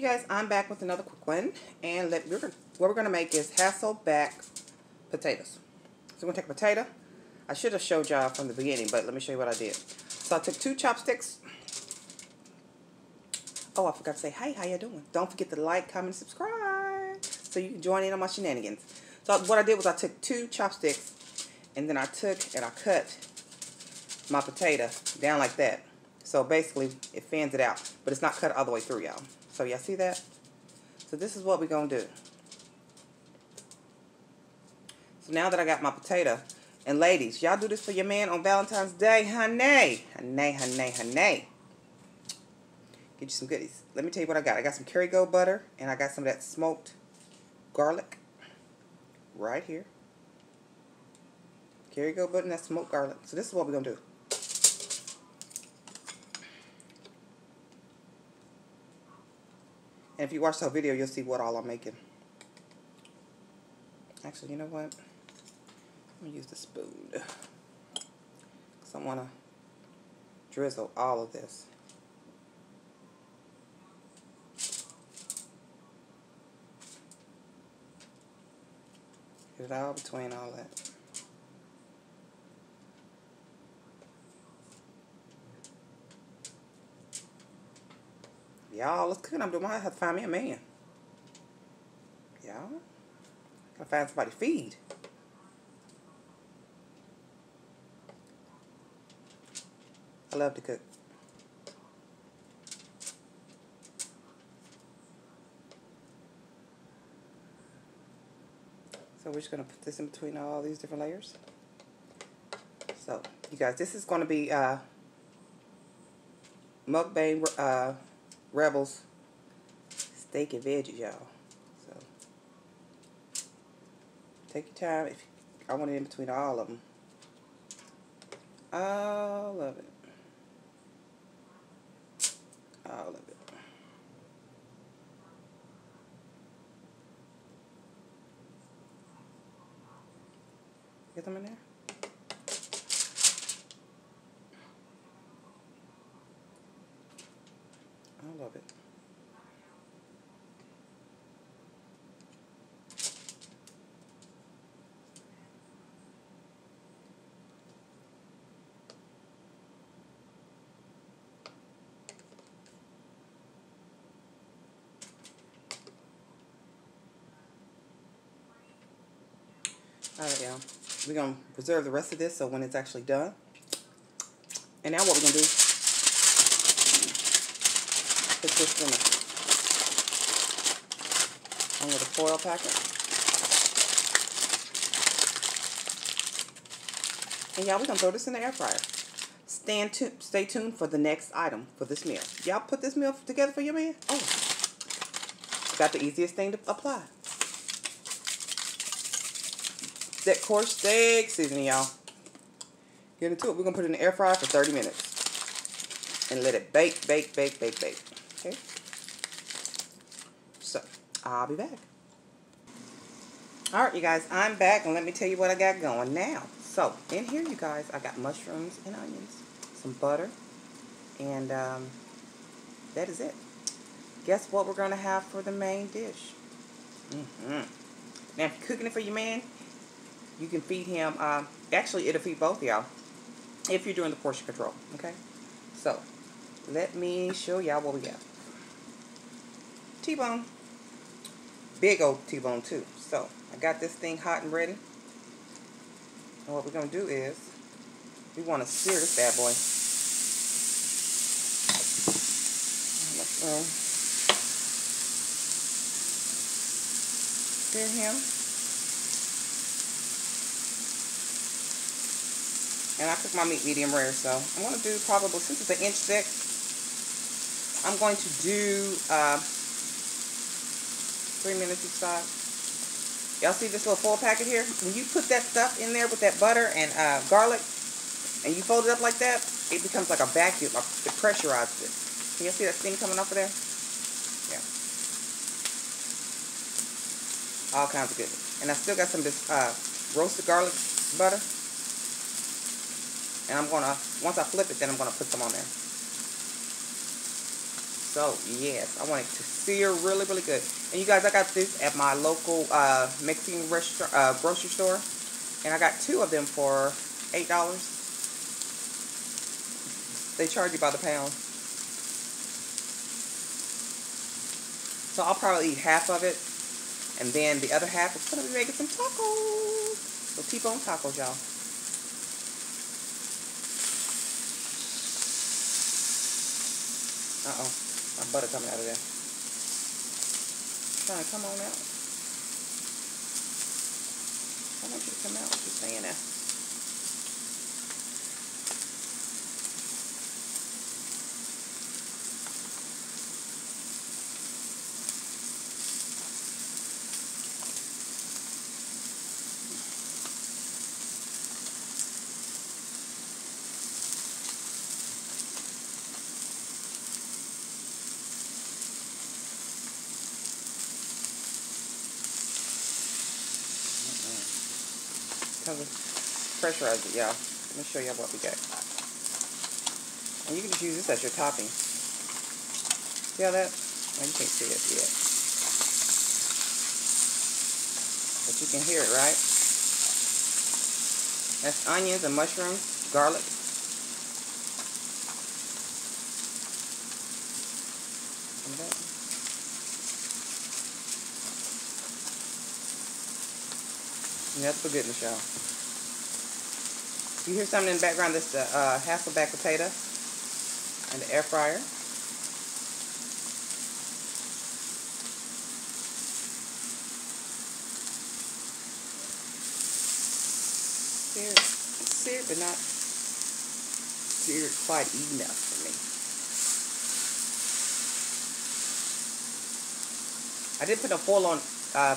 you guys, I'm back with another quick one, and what we're going to make is Hasselback potatoes. So we're going to take a potato. I should have showed y'all from the beginning, but let me show you what I did. So I took 2 chopsticks. Oh, I forgot to say, hey, how you doing? Don't forget to like, comment, and subscribe so you can join in on my shenanigans. So what I did was I took 2 chopsticks, and then I took and I cut my potato down like that. So basically, it fans it out, but it's not cut all the way through, y'all. So y'all see that? So this is what we're going to do. So now that I got my potato, and ladies, y'all do this for your man on Valentine's Day, honey. Honey, honey, honey. Get you some goodies. Let me tell you what I got. I got some Kerrygold butter, and I got some of that smoked garlic right here. Kerrygold butter and that smoked garlic. So this is what we're going to do. And if you watch the whole video, you'll see what all I'm making. Actually, you know what? I'm going to use the spoon. Because I want to drizzle all of this. Get it all between all that. Y'all, let's cook. I'm doing. I have to find me a man. Y'all, gotta find somebody to feed. I love to cook. So we're just gonna put this in between all these different layers. So, you guys, this is gonna be Mukbang Rebels steak and veggies, y'all. So take your time. If I want it in between all of them, all of it, all of it. Get them in there. I love it. Alright, y'all. We're going to preserve the rest of this so when it's actually done. And now what we're going to do, put this in with a foil packet. And y'all, we're going to throw this in the air fryer. Stay tuned for the next item for this meal. Y'all put this meal together for your man? Oh, got the easiest thing to apply. That coarse steak seasoning, y'all. Get into it. We're going to put it in the air fryer for 30 minutes. And let it bake, bake, bake, bake, bake. Okay, so I'll be back. All right, you guys, I'm back, and let me tell you what I got going now. So in here, you guys, I got mushrooms and onions, some butter, and that is it. Guess what we're gonna have for the main dish? Now, if you're cooking it for your man, you can feed him. Actually, it'll feed both y'all if you're doing the portion control. Okay, so let me show y'all what we got. T-bone. Big old T-bone too. So I got this thing hot and ready. And what we're going to do is we want to sear this bad boy. Sear him. And I cook my meat medium rare, so I'm going to do probably, since it's an inch thick, I'm going to do 3 minutes each side. Y'all see this little foil packet here? When you put that stuff in there with that butter and garlic, and you fold it up like that, it becomes like a vacuum. Like it pressurizes it. Can y'all see that steam coming off of there? Yeah. All kinds of goodness. And I still got some of this roasted garlic butter. And I'm going to, once I flip it, then I'm going to put some on there. So, yes, I want it to sear really, really good. And, you guys, I got this at my local Mexican restaurant, grocery store. And I got two of them for $8. They charge you by the pound. So, I'll probably eat half of it. And then the other half is going to be making some tacos. So, keep on tacos, y'all. Uh-oh, my butter coming out of there. I'm trying to come on out. I want you to come out. Just staying there. Pressurize it, y'all. Let me show y'all what we got. And you can just use this as your topping. See how that? Well, you can't see it yet. But you can hear it, right? That's onions and mushrooms, garlic. And that. That's for goodness, y'all. You hear something in the background? That's the Hasselback potato and the air fryer. Seared, seared, but not seared quite enough for me. I didn't put no foil on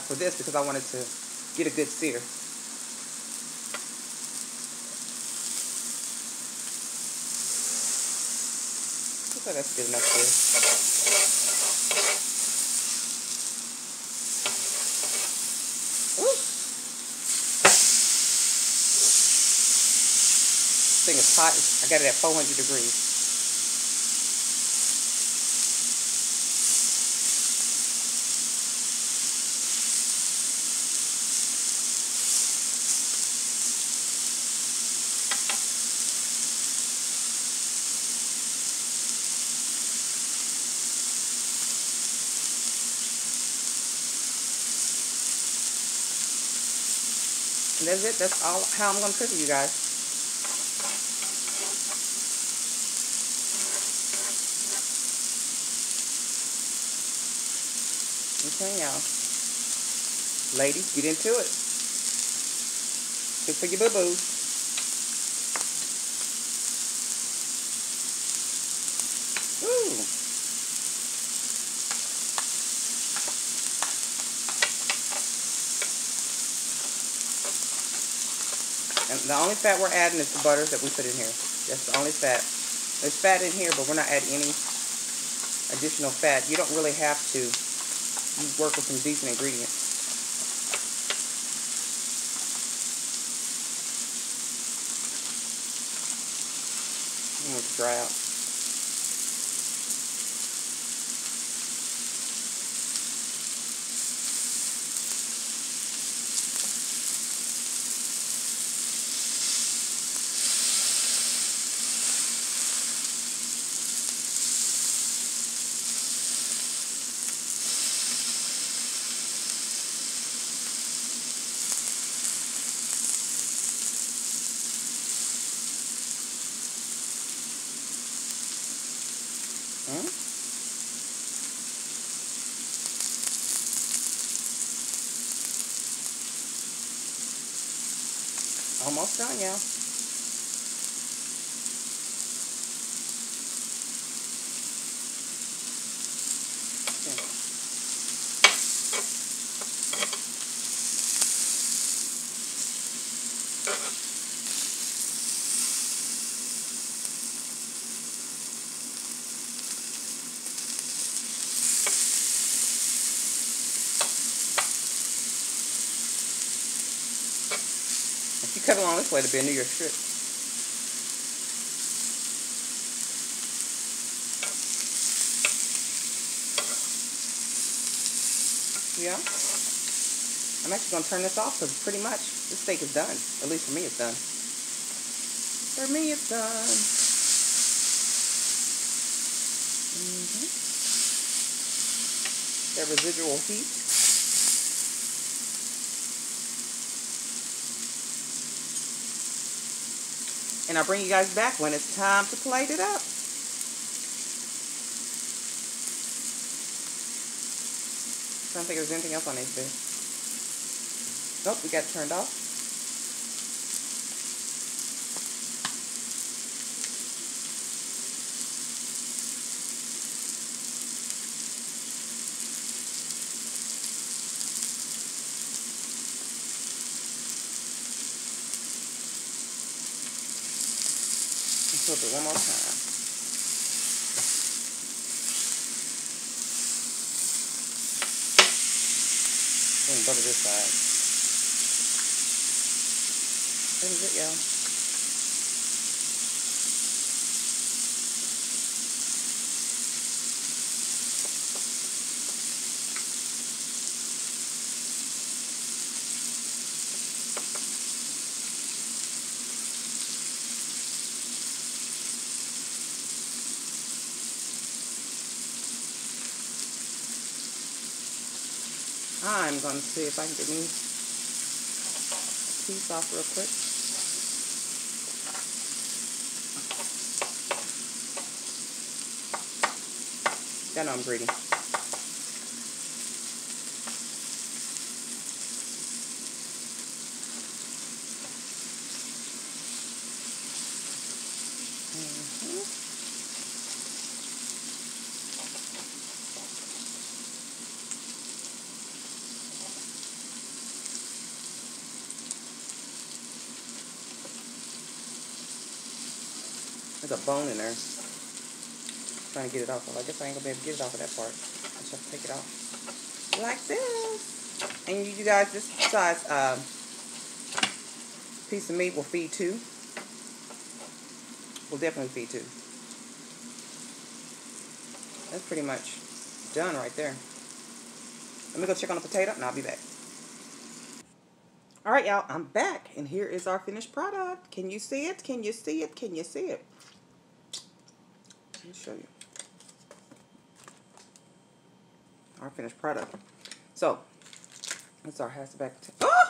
for this because I wanted to get a good sear. Looks like that's good enough sear. Ooh! This thing is hot. I got it at 400 degrees. And that's it. That's all how I'm going to cook it, you guys. Okay, y'all. Ladies, get into it. Cook for your boo-boo. Ooh. And the only fat we're adding is the butters that we put in here. That's the only fat. There's fat in here, but we're not adding any additional fat. You don't really have to. You work with some decent ingredients. I'm going to dry out. Almost done, y'all. Cut along this way to be a New York strip. Yeah. I'm actually going to turn this off because pretty much this steak is done. At least for me, it's done. For me, it's done. Mm-hmm. That residual heat. And I'll bring you guys back when it's time to plate it up. I don't think there's anything else on these fish. Nope, we got it turned off. Let's flip it one more time. And butter this side. That is it, y'all. I'm going to see if I can get me a piece off real quick. Y'all know I'm greedy. There's a bone in there. I'm trying to get it off. Well, I guess I ain't gonna be able to get it off of that part. I just have to take it off like this. And you guys, this size piece of meat will feed two. Will definitely feed two. That's pretty much done right there. Let me go check on the potato, and I'll be back. All right, y'all. I'm back, and here is our finished product. Can you see it? Can you see it? Can you see it? Let me show you our finished product. So that's our Hasselback. Oh,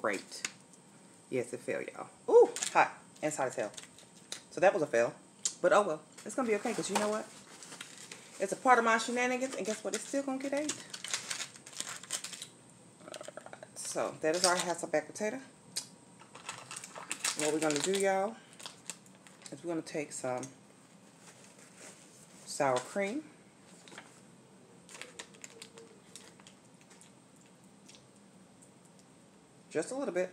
great! Yes, it failed, y'all. Ooh, hot. And it's hot as hell. So that was a fail, but oh well. It's gonna be okay because you know what? It's a part of my shenanigans, and guess what? It's still gonna get ate. So that is our Hasselback potato. What we're going to do, y'all, is we're going to take some sour cream. Just a little bit.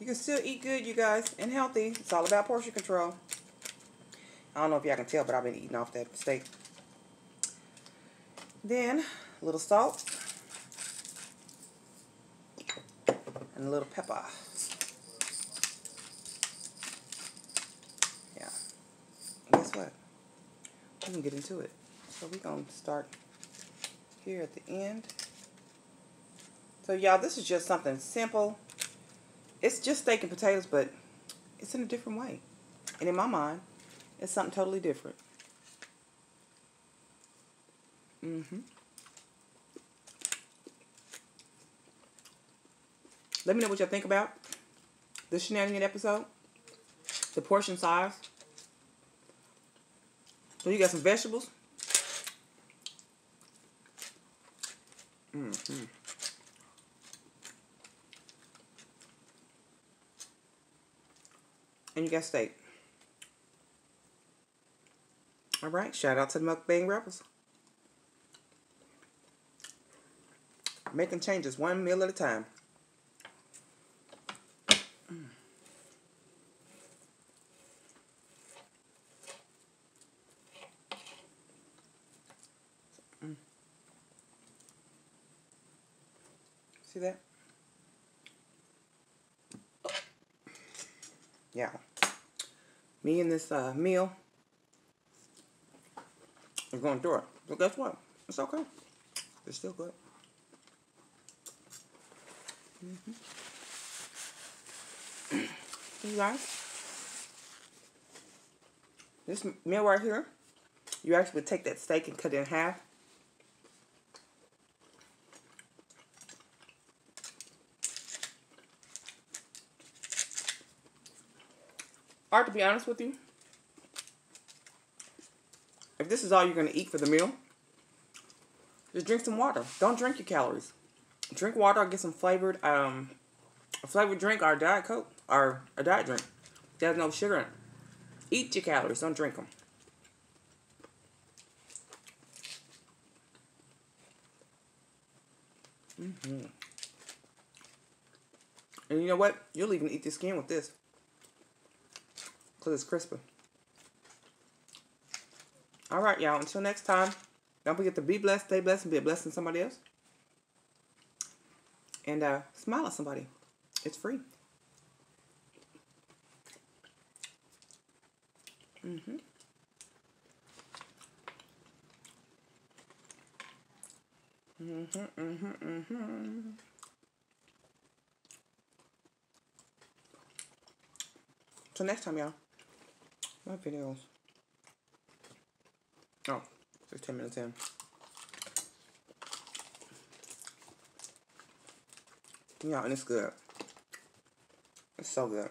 You can still eat good, you guys, and healthy. It's all about portion control. I don't know if y'all can tell, but I've been eating off that steak. Then a little salt and a little pepper. Yeah. And guess what? We can get into it. So we're gonna start here at the end. So y'all, this is just something simple. It's just steak and potatoes, but it's in a different way. And in my mind, it's something totally different. Mm-hmm. Let me know what y'all think about the shenanigan episode, the portion size. So you got some vegetables. Mm-hmm. And you got steak. All right, shout out to the Mukbang Rebels. Making changes one meal at a time. See that? Yeah. Me and this meal is going through it. But guess what? It's okay. It's still good. You guys, this meal right here, you actually take that steak and cut it in half. Or to be honest with you, if this is all you're going to eat for the meal, just drink some water. Don't drink your calories. Drink water or get some flavored, a flavored drink or a Diet Coke or a diet drink. There's no sugar in it. Eat your calories. Don't drink them. And you know what? You'll even eat the skin with this. Because it's crispy. Alright, y'all. Until next time, don't forget to be blessed, stay blessed, and be a blessing to somebody else. And smile at somebody. It's free. Till next time, y'all. My videos. Oh, 15 minutes in. Yeah, and it's good. It's so good.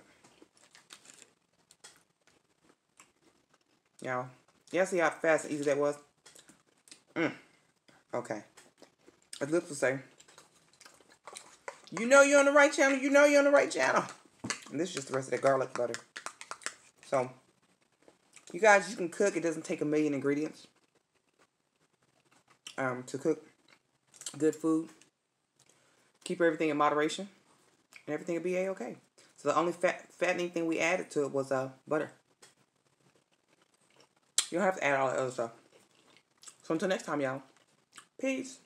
Y'all, y'all see how fast and easy that was? Okay. As Lips will say, you know you're on the right channel. You know you're on the right channel. And this is just the rest of that garlic butter. So, you guys, you can cook. It doesn't take a million ingredients to cook good food. Keep everything in moderation, and everything will be a-okay. So the only fattening thing we added to it was butter. You don't have to add all the other stuff. So until next time, y'all. Peace.